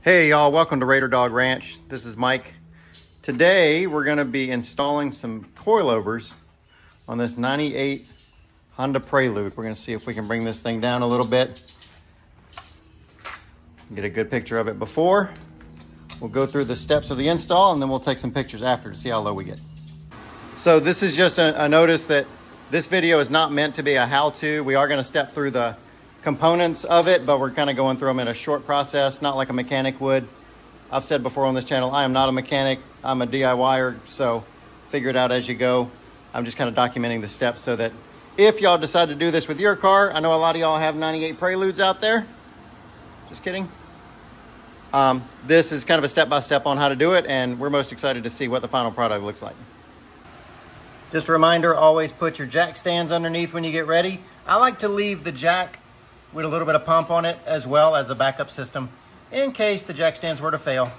Hey y'all, welcome to RaiderDawg Ranch. This is Mike. Today we're going to be installing some coilovers on this 98 Honda Prelude. We're going to see if we can bring this thing down a little bit. Get a good picture of it before. We'll go through the steps of the install and then we'll take some pictures after to see how low we get. So this is just a notice that this video is not meant to be a how-to. We are going to step through the components of it, but we're kind of going through them in a short process, not like a mechanic would. I've said before on this channel, I am not a mechanic, I'm a DIYer, so figure it out as you go. I'm just kind of documenting the steps so that if y'all decide to do this with your car, I know a lot of y'all have 98 Preludes out there, just kidding. This is kind of a step-by-step on how to do it, and we're most excited to see what the final product looks like. Just a reminder, always put your jack stands underneath when you get ready. I like to leave the jack with a little bit of pump on it as well as a backup system in case the jack stands were to fail.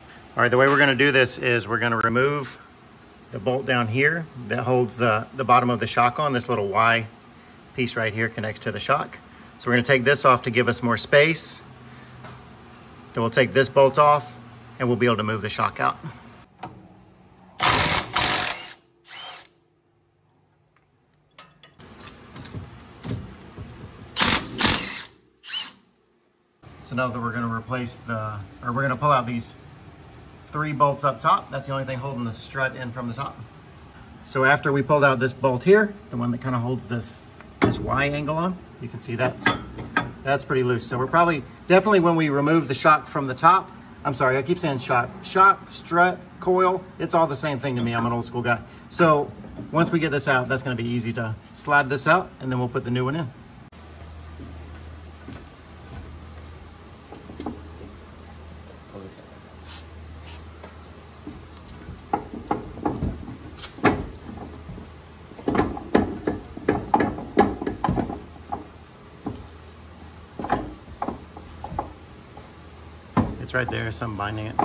All right, the way we're gonna do this is we're gonna remove the bolt down here that holds the bottom of the shock on. This little Y piece right here connects to the shock. So we're gonna take this off to give us more space. Then we'll take this bolt off and we'll be able to move the shock out. So now that we're going to replace we're going to pull out these three bolts up top. That's the only thing holding the strut in from the top. So after we pulled out this bolt here, the one that kind of holds this Y angle on, you can see that's pretty loose. So we're definitely when we remove the shock from the top, I'm sorry, I keep saying shock, strut, coil, it's all the same thing to me. I'm an old school guy. So once we get this out, that's going to be easy to slide this out and then we'll put the new one in. It's right there, so I'm binding it.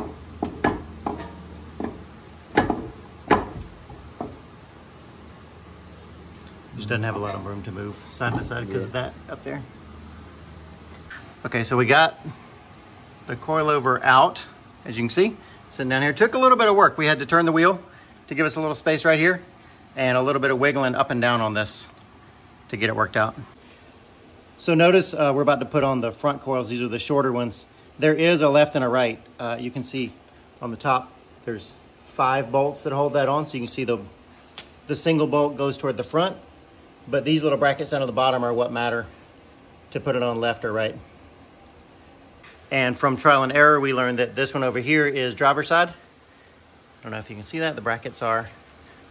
Just doesn't have a lot of room to move side to side because of that up there. Okay, so we got the coilover out, as you can see, sitting down here. Took a little bit of work. We had to turn the wheel to give us a little space right here and a little bit of wiggling up and down on this to get it worked out. So notice we're about to put on the front coils. These are the shorter ones. There is a left and a right. You can see on the top, there's 5 bolts that hold that on. So you can see the single bolt goes toward the front, but these little brackets down at the bottom are what matter to put it on left or right. And from trial and error, we learned that this one over here is driver's side. I don't know if you can see that. The brackets are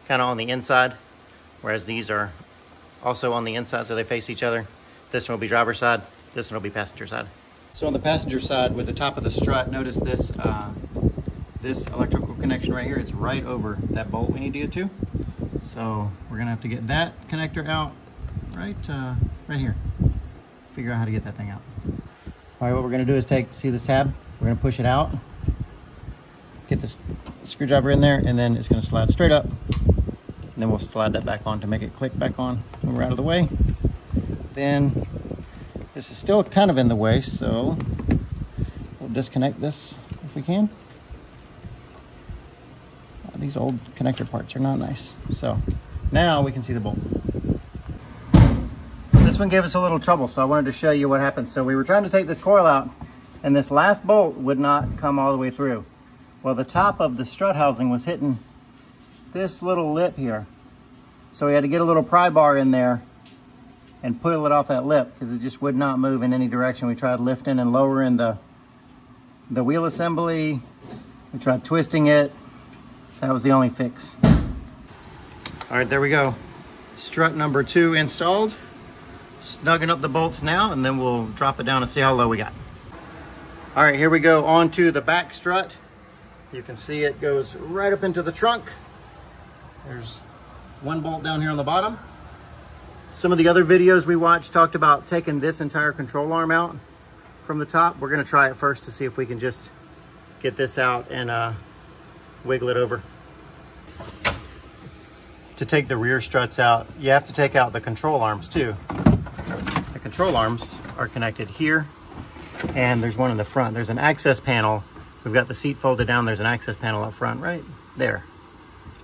kind of on the inside, whereas these are also on the inside, so they face each other. This one will be driver's side. This one will be passenger side. So on the passenger side with the top of the strut, notice this electrical connection right here, it's right over that bolt we need to get to. So we're gonna have to get that connector out right here. Figure out how to get that thing out. All right, what we're gonna do is see this tab? We're gonna push it out, get this screwdriver in there, and then it's gonna slide straight up. And then we'll slide that back on to make it click back on when we're out of the way. Then this is still kind of in the way, so we'll disconnect this if we can. These old connector parts are not nice. So now we can see the bolt. This one gave us a little trouble, so I wanted to show you what happened. So we were trying to take this coil out, and this last bolt would not come all the way through. Well, the top of the strut housing was hitting this little lip here. So we had to get a little pry bar in there and peel it off that lip because it just would not move in any direction. We tried lifting and lowering the wheel assembly. We tried twisting it. That was the only fix. All right, there we go. Strut number 2 installed. Snugging up the bolts now, and then we'll drop it down and see how low we got. All right, here we go onto the back strut. You can see it goes right up into the trunk. There's one bolt down here on the bottom. Some of the other videos we watched talked about taking this entire control arm out from the top. We're going to try it first to see if we can just get this out and wiggle it over. to take the rear struts out, you have to take out the control arms too. The control arms are connected here, and there's one in the front. There's an access panel. We've got the seat folded down. There's an access panel up front right there.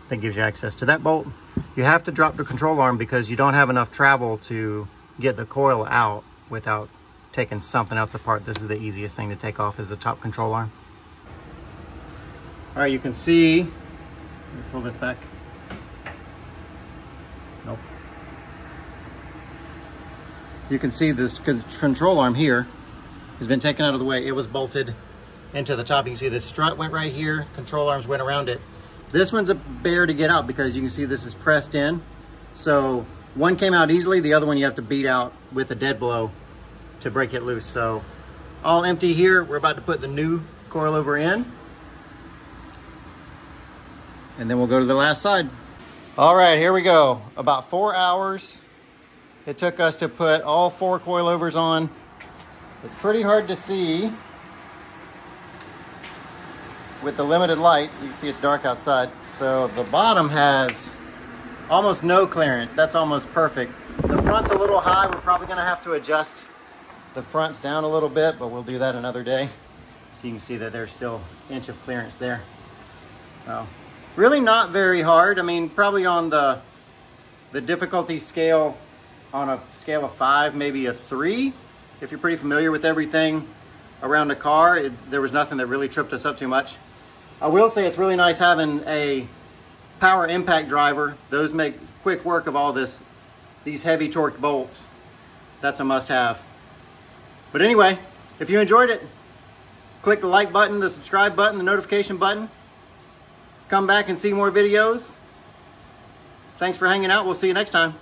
That gives you access to that bolt. You have to drop the control arm because you don't have enough travel to get the coil out without taking something else apart. This is the easiest thing to take off, is the top control arm. All right, you can see, let me pull this back. Nope. You can see this control arm here has been taken out of the way. It was bolted into the top. You can see the strut went right here, control arms went around it. This one's a bear to get out because you can see this is pressed in. So one came out easily, the other one you have to beat out with a dead blow to break it loose. So all empty here. We're about to put the new coilover in, and then we'll go to the last side. All right, here we go. About 4 hours it took us to put all 4 coilovers on. It's pretty hard to see with the limited light. You can see it's dark outside. So the bottom has almost no clearance. That's almost perfect. The front's a little high. We're probably gonna have to adjust the fronts down a little bit, but we'll do that another day. So you can see that there's still an inch of clearance there. Oh. Really not very hard. I mean, probably on the difficulty scale, on a scale of 5, maybe a 3. If you're pretty familiar with everything around a car, there was nothing that really tripped us up too much. I will say it's really nice having a power impact driver. Those make quick work of all these heavy torque bolts. That's a must-have. But anyway, if you enjoyed it, click the like button, the subscribe button, the notification button. Come back and see more videos. Thanks for hanging out. We'll see you next time.